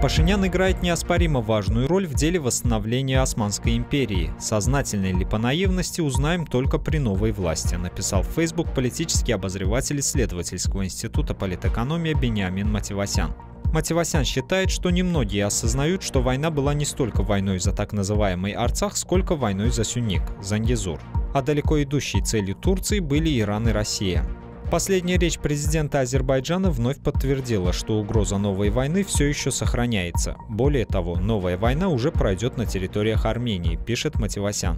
Пашинян играет неоспоримо важную роль в деле восстановления Османской империи. Сознательно или по наивности, узнаем только при новой власти, написал в Facebook политический обозреватель исследовательского института «Политэкономия» Бениамин Матевосян. Матевосян считает, что немногие осознают, что война была не столько войной за так называемый Арцах, сколько войной за Сюник, Зангезур. А далеко идущей целью Турции были Иран и Россия. Последняя речь президента Азербайджана вновь подтвердила, что угроза новой войны все еще сохраняется. Более того, новая война уже пройдет на территориях Армении, пишет Матевосян.